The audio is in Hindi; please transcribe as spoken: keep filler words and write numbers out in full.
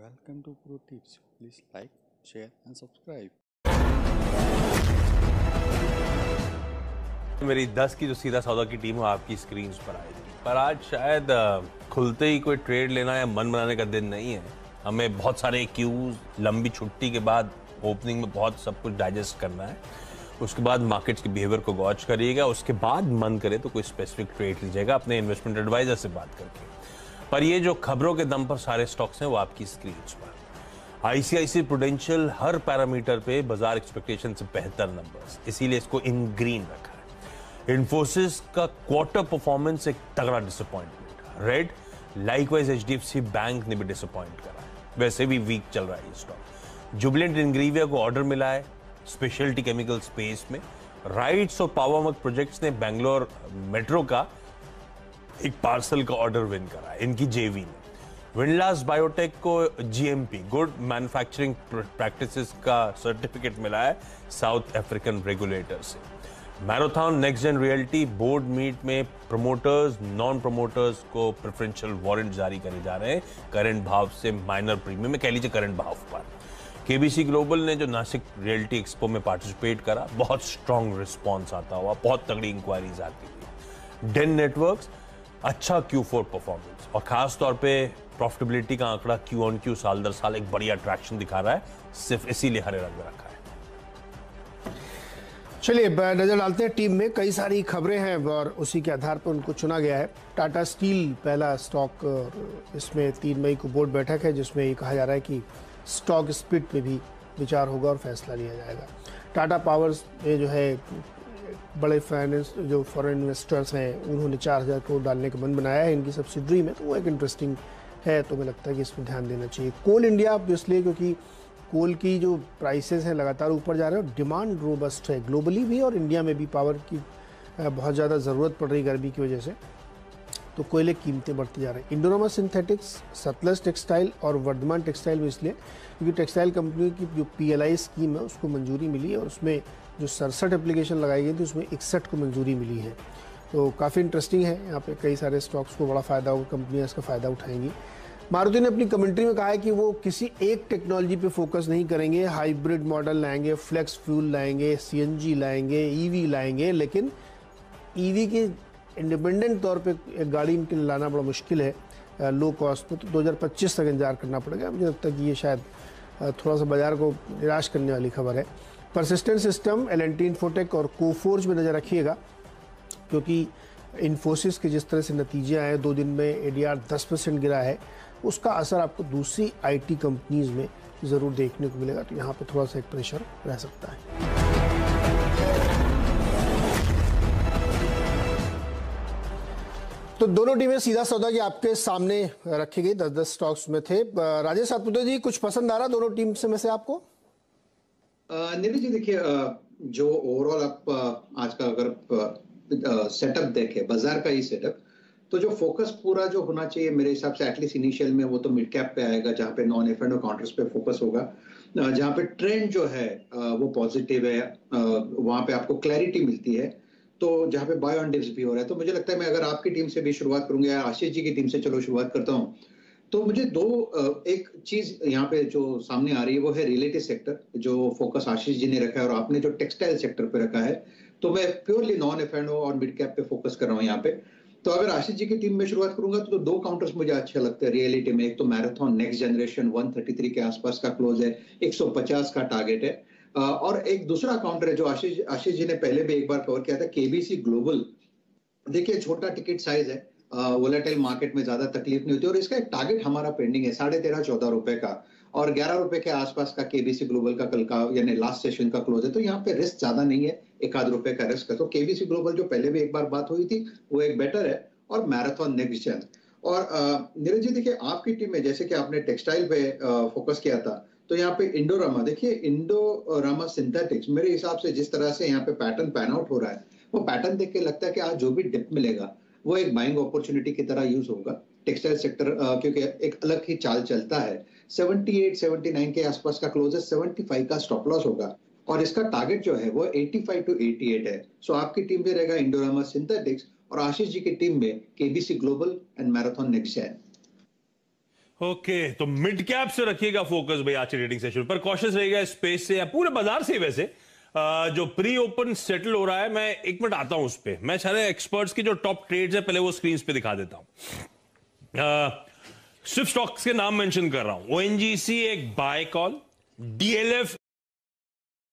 Welcome to Pro Tips. Please like, share and subscribe. मेरी दस की जो सीधा सौदा की टीम है आपकी स्क्रीन पर आई थी, पर आज शायद खुलते ही कोई ट्रेड लेना या मन बनाने का दिन नहीं है। हमें बहुत सारे क्यूज, लंबी छुट्टी के बाद ओपनिंग में बहुत सब कुछ डाइजेस्ट करना है। उसके बाद मार्केट्स के बिहेवियर को वॉच करिएगा, उसके बाद मन करे तो कोई स्पेसिफिक ट्रेड लीजिएगा अपने इन्वेस्टमेंट एडवाइजर से बात करके। पर ये जो खबरों के दम पर सारे स्टॉक्स हैं वो आपकी स्क्रीन पर। आईसीआईसीआई प्रूडेंशियल हर पैरामीटर पे बाजार एक्सपेक्टेशन से बेहतर नंबर्स, इसीलिए इसको इन ग्रीन रखा है। इन्फोसिस का क्वार्टर परफॉर्मेंस एक तगड़ा disappointment, red. Likewise HDFC bank ने भी डिसअपॉइंट करा है, वैसे भी वीक चल रहा है ये स्टॉक। जुबिलेंट इंग्रीविया को ऑर्डर मिला है स्पेशलिटी केमिकल स्पेस में। राइट्स और पावरवर्क प्रोजेक्ट्स ने बेंगलोर मेट्रो का एक पार्सल का ऑर्डर विन करा है इनकी जेवी ने। विंडलास बायोटेक को जीएमपी, गुड मैन्युफैक्चरिंग प्रैक्टिसेस का सर्टिफिकेट मिला है साउथ अफ्रीकन रेगुलेटर से। Marathon next and realty board meet में प्रमोटर्स, नॉन प्रमोटर्स को प्रेफरेंशियल वारंट जारी करे जा रहे हैं करंट भाव से माइनर प्रीमियम में, कह लीजिए करंट भाव पर। केबीसी ग्लोबल ने जो नासिक रियल्टी एक्सपो में पार्टिसिपेट करा, बहुत स्ट्रांग रिस्पॉन्स आता हुआ, बहुत तगड़ी इंक्वायरीज आती हुई। डेन नेटवर्क्स अच्छा क्यू फोर परफॉर्मेंस, और खासतौर पे प्रॉफिटेबिलिटी का आंकड़ा क्यू ऑन क्यू साल दर साल एक बढ़िया अट्रैक्शन दिखा रहा है, सिर्फ इसीलिए हरे रंग में रखा है। चलिए नजर डालते हैं टीम में। कई सारी खबरें हैं और उसी के आधार पर उनको चुना गया है। टाटा स्टील पहला स्टॉक, इसमें तीन मई को बोर्ड बैठक है जिसमें ये कहा जा रहा है कि स्टॉक स्प्लिट पे भी विचार होगा और फैसला लिया जाएगा। टाटा पावर्स में जो है बड़े फाइनेंस जो फॉरेन इन्वेस्टर्स हैं उन्होंने चार हज़ार करोड़ डालने का मन बनाया है इनकी सब्सिडरी में, तो वो एक इंटरेस्टिंग है, तो मुझे लगता है कि इसमें ध्यान देना चाहिए। कोल इंडिया इसलिए क्योंकि कोल की जो प्राइसेस हैं लगातार ऊपर जा रहे हैं और डिमांड रोबस्ट है ग्लोबली भी और इंडिया में भी, पावर की बहुत ज़्यादा ज़रूरत पड़ रही गर्मी की वजह से, तो कोयले कीमतें बढ़ती जा रही हैं। इंडोरामा सिंथेटिक्स, सतलज टेक्सटाइल और वर्धमान टेक्सटाइल में इसलिए क्योंकि टेक्सटाइल कंपनी की जो पीएलआई स्कीम है उसको मंजूरी मिली है और उसमें जो सड़सठ एप्लीकेशन लगाई गई थी उसमें इकसठ को मंजूरी मिली है, तो काफ़ी इंटरेस्टिंग है। यहाँ पे कई सारे स्टॉक्स को बड़ा फ़ायदा होगा, कंपनियाँ इसका फ़ायदा उठाएंगी। मारुति ने अपनी कमेंट्री में कहा है कि वो किसी एक टेक्नोलॉजी पे फोकस नहीं करेंगे, हाइब्रिड मॉडल लाएंगे, फ्लेक्स फ्यूल लाएंगे, सीएनजी लाएंगे, ईवी लाएंगे, लेकिन ईवी के इंडिपेंडेंट तौर पे गाड़ी इनके लाना बड़ा मुश्किल है लो कॉस्ट पे, तो दो हज़ार पच्चीस तक इंतजार करना पड़ेगा। मुझे लगता है कि ये शायद थोड़ा सा बाजार को निराश करने वाली खबर है। Persistent system, L N T, infotech और कोफोर्ज में नज़र रखिएगा क्योंकि इन्फोसिस के जिस तरह से नतीजे आए दो दिन में, एडीआर दस परसेंट गिरा है, उसका असर आपको दूसरी आईटी कंपनीज में ज़रूर देखने को मिलेगा, तो यहाँ पे थोड़ा सा एक प्रेशर रह सकता है। तो दोनों टीमें सीधा सौदा की आपके सामने रखी गई, दस दस स्टॉक्स में थे। राजेश सातपुते जी, कुछ पसंद आ रहा दोनों टीम से में से आपको? निधि जी देखिए, जो ओवरऑल आप आज का अगर सेटअप देखे बाजार का ही सेटअप, तो जो फोकस पूरा जो होना चाहिए मेरे हिसाब से एटलीस्ट इनिशियल में वो तो मिड कैप पे आएगा, जहाँ पे non F and O counters पे फोकस होगा, जहाँ पे ट्रेंड जो है वो पॉजिटिव है, वहाँ पे आपको क्लैरिटी मिलती है, तो जहाँ पे बाय ऑन डिप्स भी हो रहा है। तो मुझे लगता है मैं अगर आपकी टीम से भी शुरुआत करूंगा या आशीष जी की टीम से चलो शुरुआत करता हूँ, तो मुझे दो एक चीज यहाँ पे जो सामने आ रही है वो है रियलिटी सेक्टर, जो फोकस आशीष जी ने रखा है और आपने जो टेक्सटाइल सेक्टर पे रखा है, तो मैं purely non F and O और मिड कैप पे फोकस कर रहा हूँ यहाँ पे। तो अगर आशीष जी की टीम में शुरुआत करूंगा तो दो काउंटर्स मुझे अच्छे लगते हैं रियलिटी में। एक तो मैराथन नेक्स्ट जनरेशन एक सौ तैंतीस के आसपास का क्लोज है, एक सौ पचास का टारगेट है, और एक दूसरा काउंटर है जो आशीष आशीष जी ने पहले भी एक बार कवर किया था, केबीसी ग्लोबल। देखिए छोटा टिकट साइज है, वोलेटाइल मार्केट में ज्यादा तकलीफ नहीं होती, और इसका एक टारगेट हमारा पेंडिंग है साढ़े तेरह चौदह रुपए का, और ग्यारह रुपए के आसपास का केबीसी ग्लोबल का कल का यानी लास्ट सेशन का क्लोज है, तो यहाँ पे रिस्क ज्यादा नहीं है, एक आध रुपए का रिस्क है। तो केबीसी ग्लोबल जो पहले भी एक बार बात हुई थी वो एक बेटर है, और मैराथन नेक्स्ट जन। और नीरज जी देखिए आपकी टीम में जैसे कि आपने टेक्सटाइल पे फोकस किया था, तो यहाँ पे इंडोरामा, देखिए इंडोरामा सिंथेटिक्स मेरे हिसाब से जिस तरह से यहाँ पे पैटर्न पैन आउट हो रहा है, वो पैटर्न देख के लगता है कि आज जो भी डिप मिलेगा वो एक बाइंग अपॉर्चुनिटी की तरह यूज होगा। टेक्सटाइल सेक्टर क्योंकि एक अलग ही चाल चलता है, अठहत्तर, उन्यासी के आसपास का क्लोज है, पचहत्तर का स्टॉप लॉस होगा, और इसका टारगेट जो है वो पचासी टू अट्ठासी है। सो आपकी टीम में रहेगा इंडोरामा सिंथेटिक्स, और आशीष जी की टीम में KBC global and Marathon next है। ओके okay, तो मिड कैप से रखिएगा फोकस भाई आज के ट्रेडिंग सेशन पर. कॉशियस रहेगा स्पेस से या पूरे बाजार से. वैसे जो प्री ओपन सेटल हो रहा है, मैं एक मिनट आता हूं उस पर. मैं सारे एक्सपर्ट्स की जो टॉप ट्रेड्स है पहले वो स्क्रीन पे दिखा देता हूं. सिर्फ स्टॉक्स के नाम मेंशन कर रहा हूं. ओएनजीसी एक बाय कॉल, डीएलएफ